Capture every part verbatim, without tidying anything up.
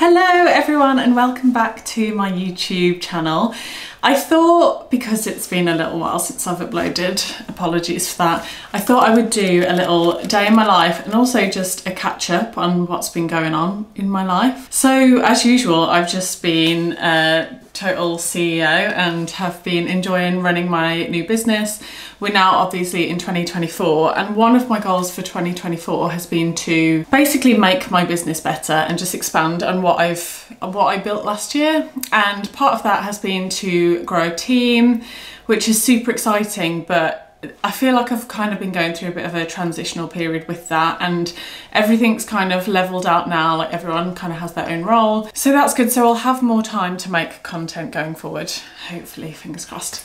Hello everyone and welcome back to my YouTube channel. I thought, because it's been a little while since I've uploaded, apologies for that, I thought I would do a little day in my life and also just a catch up on what's been going on in my life. So as usual, I've just been a total C E O and have been enjoying running my new business. We're now obviously in twenty twenty-four, and one of my goals for twenty twenty-four has been to basically make my business better and just expand on what I've what I built last year. And part of that has been to grow a team, which is super exciting, but I feel like I've kind of been going through a bit of a transitional period with that, and everything's kind of leveled out now, like everyone kind of has their own role, so that's good. So I'll have more time to make content going forward, hopefully, fingers crossed.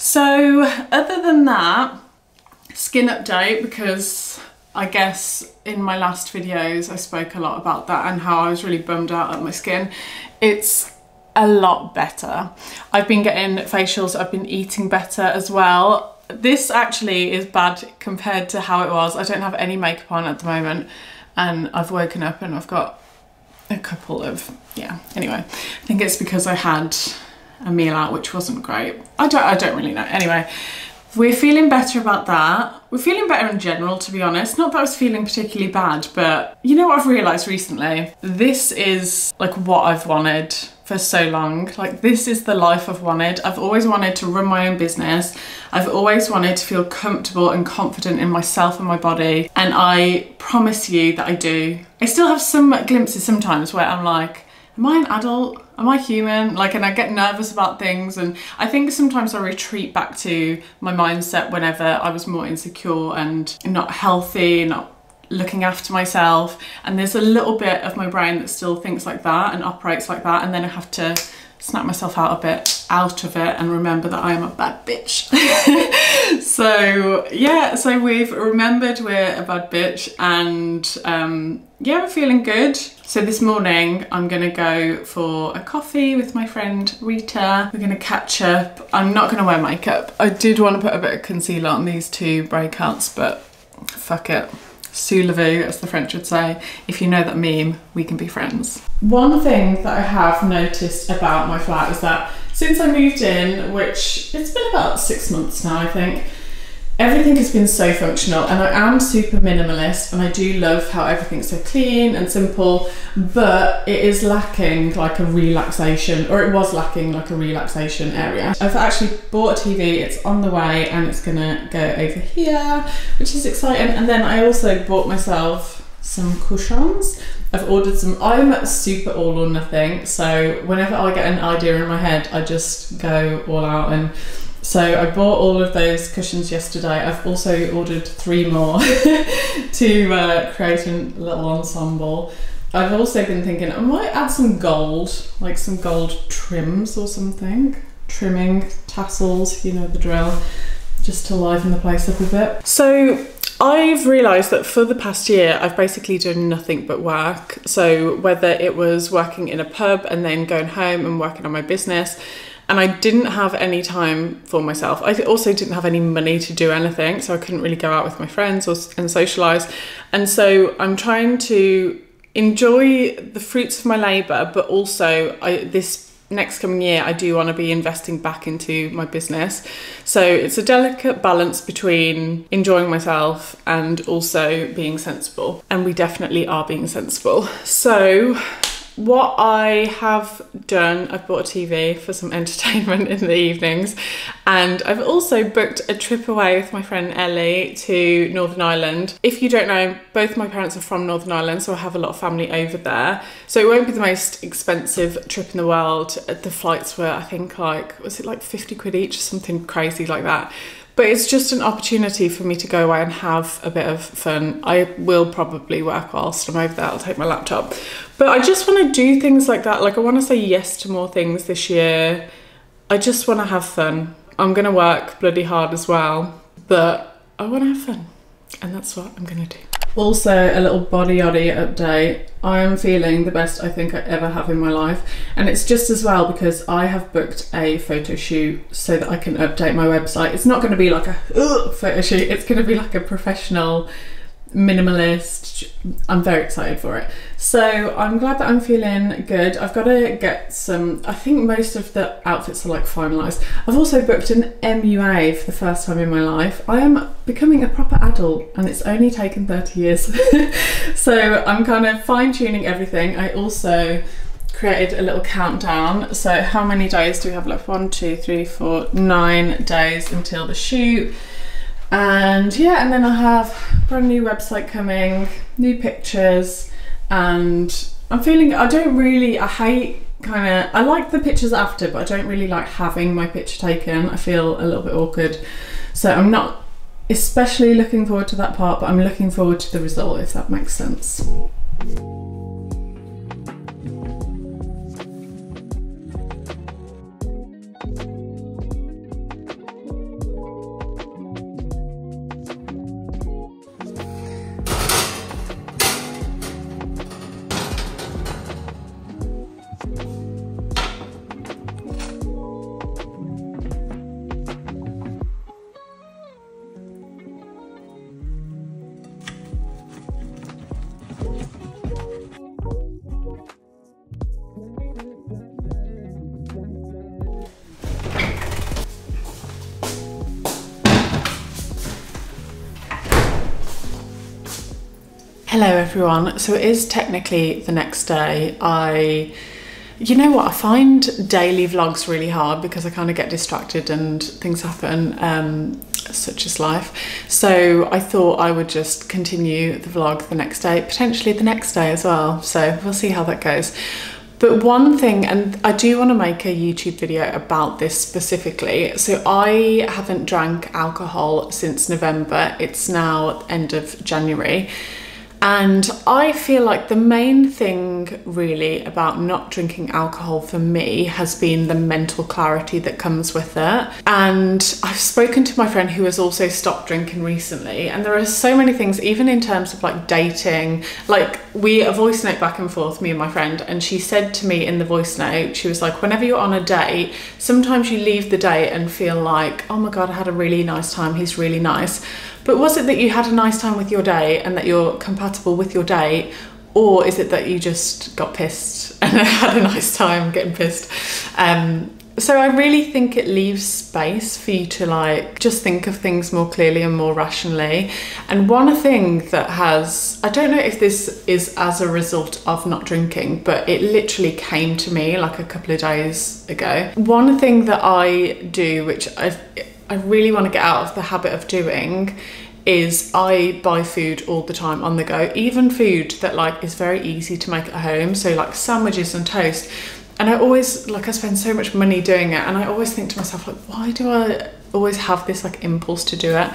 So other than that, skin update, because I guess in my last videos I spoke a lot about that and how I was really bummed out at my skin. It's a lot better. I've been getting facials, I've been eating better as well. This actually is bad compared to how it was. I don't have any makeup on at the moment, and I've woken up and I've got a couple of, yeah, anyway. I think it's because I had a meal out, which wasn't great. I don't, I don't really know. Anyway, we're feeling better about that. We're feeling better in general, to be honest. Not that I was feeling particularly bad, but you know what I've realised recently? This is like what I've wanted for so long. Like, this is the life I've wanted. I've always wanted to run my own business. I've always wanted to feel comfortable and confident in myself and my body, and I promise you that I do. I still have some glimpses sometimes where I'm like, am I an adult? Am I human? Like, and I get nervous about things, and I think sometimes I retreat back to my mindset whenever I was more insecure and not healthy, not looking after myself, and there's a little bit of my brain that still thinks like that and operates like that, and then I have to snap myself out a bit out of it and remember that I am a bad bitch. So yeah, so we've remembered we're a bad bitch, and um yeah, we're feeling good. So this morning I'm gonna go for a coffee with my friend Rita. We're gonna catch up. I'm not gonna wear makeup. I did want to put a bit of concealer on these two breakouts, but fuck it, Soulevou, as the French would say. If you know that meme, we can be friends. One thing that I have noticed about my flat is that since I moved in, which it's been about six months now, I think, everything has been so functional, and I am super minimalist and I do love how everything's so clean and simple, but it is lacking like a relaxation, or it was lacking like a relaxation area. I've actually bought a T V, it's on the way, and it's gonna go over here, which is exciting. And then I also bought myself some cushions. I've ordered some. I'm super all or nothing, so whenever I get an idea in my head, I just go all out. And so I bought all of those cushions yesterday. I've also ordered three more to uh, create a little ensemble. I've also been thinking I might add some gold, like some gold trims or something. Trimming, tassels, you know the drill, just to liven the place up a bit. So I've realised that for the past year I've basically done nothing but work. So whether it was working in a pub and then going home and working on my business, and I didn't have any time for myself. I also didn't have any money to do anything, so I couldn't really go out with my friends or, and socialise. And so I'm trying to enjoy the fruits of my labour, but also I, this next coming year I do want to be investing back into my business. So it's a delicate balance between enjoying myself and also being sensible. And we definitely are being sensible. So what I have done, I've bought a T V for some entertainment in the evenings, and I've also booked a trip away with my friend Ellie to Northern Ireland. If you don't know, both my parents are from Northern Ireland, so I have a lot of family over there. So it won't be the most expensive trip in the world. The flights were, I think, like, was it like fifty quid each or something crazy like that? But it's just an opportunity for me to go away and have a bit of fun. I will probably work whilst I'm over there. I'll take my laptop. But I just want to do things like that. Like, I want to say yes to more things this year. I just want to have fun. I'm going to work bloody hard as well, but I want to have fun. And that's what I'm going to do. Also, a little body oddy update. I am feeling the best I think I ever have in my life, and it's just as well because I have booked a photo shoot so that I can update my website. It's not going to be like a uh, photo shoot, it's going to be like a professional minimalist. I'm very excited for it. So I'm glad that I'm feeling good. I've got to get some, I think most of the outfits are like finalised. I've also booked an M U A for the first time in my life. I am becoming a proper adult and it's only taken thirty years. So I'm kind of fine tuning everything. I also created a little countdown. So how many days do we have left? One, two, three, four, nine days until the shoot. And yeah, and then I have a brand new website coming, new pictures, and I'm feeling, I don't really, I hate kind of, I like the pictures after, but I don't really like having my picture taken. I feel a little bit awkward. So I'm not especially looking forward to that part, but I'm looking forward to the result, if that makes sense. Hello everyone, so it is technically the next day. I, you know what, I find daily vlogs really hard because I kind of get distracted and things happen, um, such is life. So I thought I would just continue the vlog the next day, potentially the next day as well. So we'll see how that goes. But one thing, and I do want to make a YouTube video about this specifically. So I haven't drank alcohol since November. It's now at the end of January. And I feel like the main thing really about not drinking alcohol for me has been the mental clarity that comes with it. And I've spoken to my friend who has also stopped drinking recently, and there are so many things, even in terms of like dating, like we a voice note back and forth, me and my friend, and she said to me in the voice note, she was like, whenever you're on a date, sometimes you leave the date and feel like, oh my God, I had a really nice time, he's really nice. But was it that you had a nice time with your date and that you're compatible with your date, or is it that you just got pissed and had a nice time getting pissed? Um, so I really think it leaves space for you to like just think of things more clearly and more rationally. And one thing that has, I don't know if this is as a result of not drinking, but it literally came to me like a couple of days ago. One thing that I do, which I've, I really want to get out of the habit of doing, is I buy food all the time on the go, even food that like is very easy to make at home, so like sandwiches and toast. And I always, like I spend so much money doing it, and I always think to myself like, why do I always have this like impulse to do it?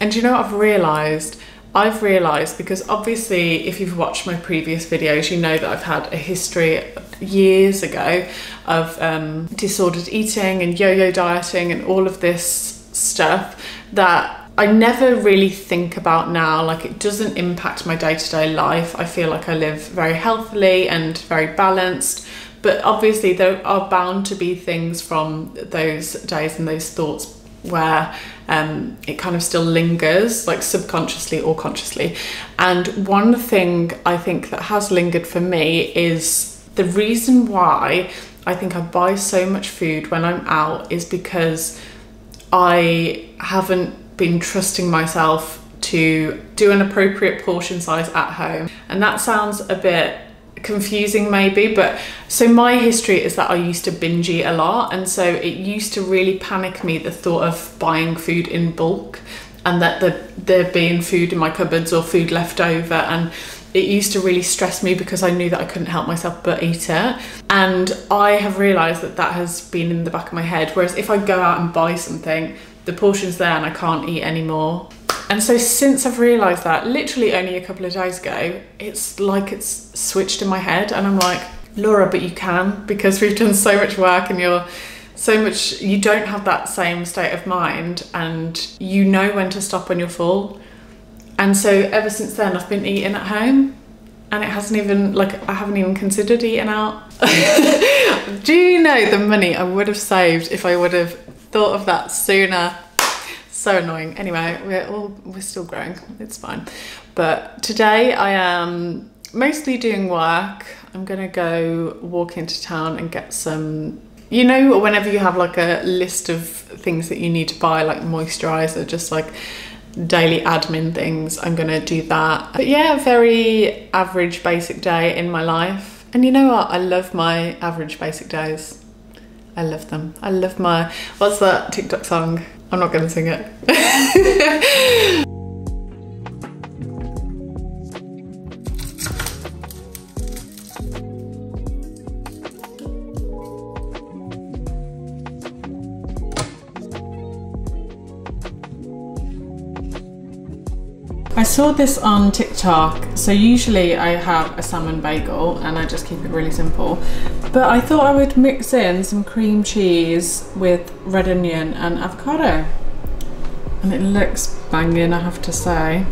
And do you know what I've realised? I've realised, because obviously if you've watched my previous videos, you know that I've had a history years ago of um, disordered eating and yo-yo dieting and all of this stuff that I never really think about now. Like it doesn't impact my day-to-day life. I feel like I live very healthily and very balanced, but obviously there are bound to be things from those days and those thoughts where um, it kind of still lingers, like subconsciously or consciously. And one thing I think that has lingered for me is the reason why I think I buy so much food when I'm out is because I haven't been trusting myself to do an appropriate portion size at home. And that sounds a bit confusing maybe, but so my history is that I used to binge eat a lot, and so it used to really panic me, the thought of buying food in bulk and that the, there being food in my cupboards or food left over, and it used to really stress me because I knew that I couldn't help myself but eat it. And I have realised that that has been in the back of my head, whereas if I go out and buy something, the portion's there and I can't eat anymore. And so since I've realised that, literally only a couple of days ago, it's like it's switched in my head and I'm like, Laura, but you can, because we've done so much work and you're so much, you don't have that same state of mind and you know when to stop when you're full. And so ever since then I've been eating at home, and it hasn't even, like I haven't even considered eating out. Do you know the money I would have saved if I would have thought of that sooner? So annoying. Anyway, we're all, we're still growing, it's fine. But today I am mostly doing work. I'm gonna go walk into town and get some, you know, whenever you have like a list of things that you need to buy, like moisturizer, just like daily admin things, I'm gonna do that. But yeah, very average basic day in my life. And you know what? I love my average basic days. I love them. I love my, what's that TikTok song? I'm not gonna sing it. I saw this on TikTok. So usually I have a salmon bagel and I just keep it really simple. But I thought I would mix in some cream cheese with red onion and avocado. And it looks banging, I have to say.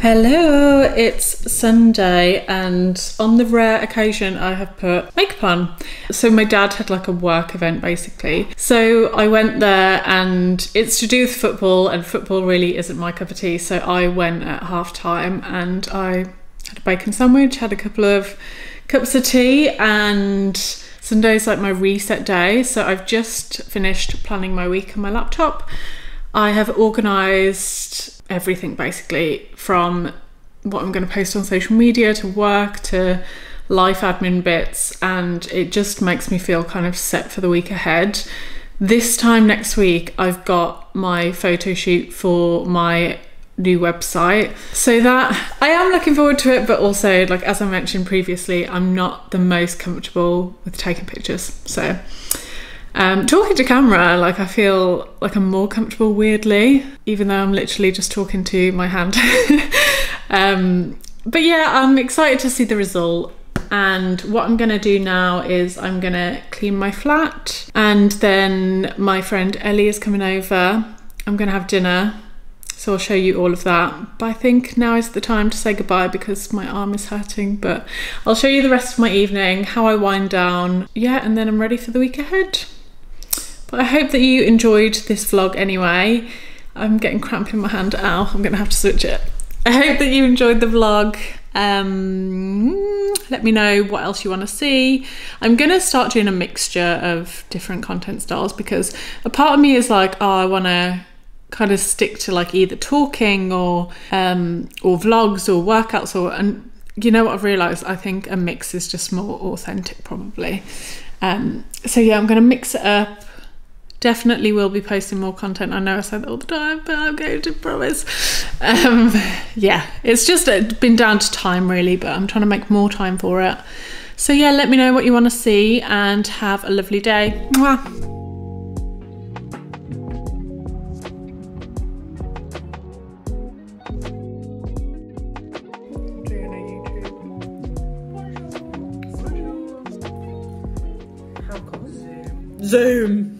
Hello, it's Sunday and on the rare occasion I have put makeup on. So my dad had like a work event basically. So I went there and it's to do with football and football really isn't my cup of tea. So I went at half time and I had a bacon sandwich, had a couple of cups of tea, and Sunday's like my reset day. So I've just finished planning my week on my laptop. I have organised everything basically, from what I'm going to post on social media to work to life admin bits, and it just makes me feel kind of set for the week ahead. This time next week I've got my photo shoot for my new website, so that I am looking forward to it, but also, like as I mentioned previously, I'm not the most comfortable with taking pictures, so Um, talking to camera, like I feel like I'm more comfortable weirdly, even though I'm literally just talking to my hand. um, but yeah, I'm excited to see the result. And what I'm gonna do now is I'm gonna clean my flat, and then my friend Ellie is coming over. I'm gonna have dinner, so I'll show you all of that. But I think now is the time to say goodbye because my arm is hurting, but I'll show you the rest of my evening, how I wind down. Yeah, and then I'm ready for the week ahead. But I hope that you enjoyed this vlog anyway. I'm getting cramp in my hand. Ow, I'm gonna have to switch it. I hope that you enjoyed the vlog. Um, let me know what else you want to see. I'm gonna start doing a mixture of different content styles because a part of me is like, oh, I wanna kind of stick to like either talking or um, or vlogs or workouts, or, and you know what I've realised? I think a mix is just more authentic probably. Um, so yeah, I'm gonna mix it up. Definitely will be posting more content. I know I say that all the time, but I'm going to promise. Um, yeah, it's just been down to time really, but I'm trying to make more time for it. So yeah, let me know what you want to see and have a lovely day. Mwah. Zoom.